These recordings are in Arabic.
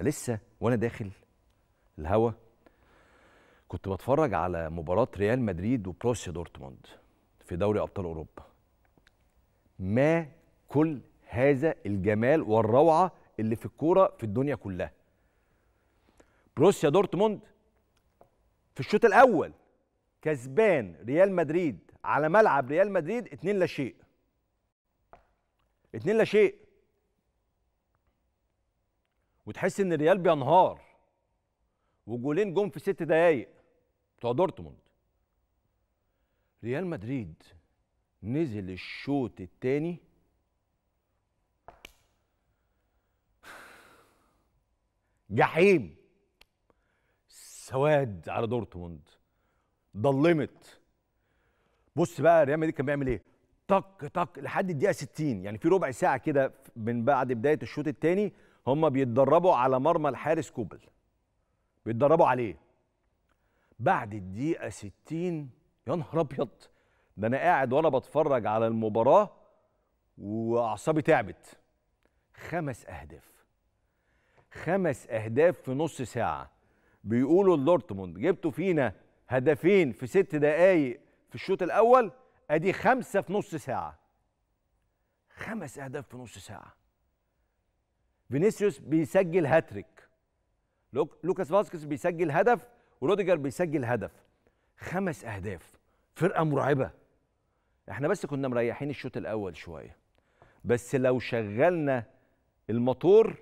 لسه وانا داخل الهوا كنت بتفرج على مباراة ريال مدريد وبروسيا دورتموند في دوري ابطال اوروبا. ما كل هذا الجمال والروعه اللي في الكوره في الدنيا كلها. بروسيا دورتموند في الشوط الاول كسبان ريال مدريد على ملعب ريال مدريد 2-0. 2-0 وتحس ان الريال بينهار، وجولين جم في 6 دقايق بتوع دورتموند. ريال مدريد نزل الشوط الثاني جحيم، سواد على دورتموند، ضلمت. بص بقى ريال مدريد كان بيعمل ايه؟ طق طق لحد الدقيقه 60، يعني في ربع ساعه كده من بعد بدايه الشوط الثاني هم بيتدربوا على مرمى الحارس كوبل، بيتدربوا عليه. بعد الدقيقه 60 يا نهار ابيض، ده انا قاعد وانا بتفرج على المباراه واعصابي تعبت. 5 اهداف، 5 اهداف في نص ساعه. بيقولوا لدورتموند جبتوا فينا هدفين في 6 دقايق في الشوط الاول، ادي 5 في نص ساعه. 5 اهداف في نص ساعه. فينيسيوس بيسجل هاتريك، لوكاس فاسكيز بيسجل هدف، وروديجر بيسجل هدف. 5 اهداف، فرقه مرعبه. احنا بس كنا مريحين الشوط الاول شويه، بس لو شغلنا الموتور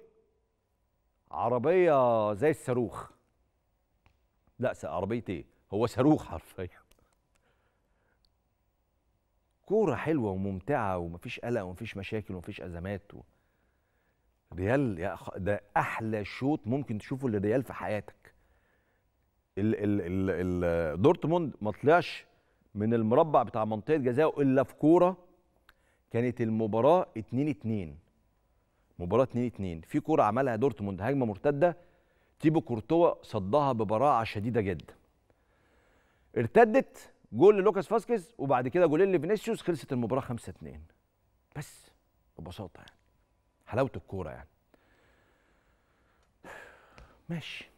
عربيه زي الصاروخ. لا عربيه ايه؟ هو صاروخ حرفيا. كوره حلوه وممتعه ومفيش قلق ومفيش مشاكل ومفيش ازمات. ريال ده احلى شوط ممكن تشوفه للريال في حياتك. دورتموند ما طلعش من المربع بتاع منطقه جزاء الا في كوره. كانت المباراه 2-2، مباراه 2-2. في كوره عملها دورتموند هجمه مرتده، تيبو كورتوا صدها ببراعه شديده جدا. ارتدت، جول لوكاس فاسكيز وبعد كده جولين لفينيسيوس، خلصت المباراه 5-2. بس ببساطه يعني حلاوه الكوره يعني. ماشي.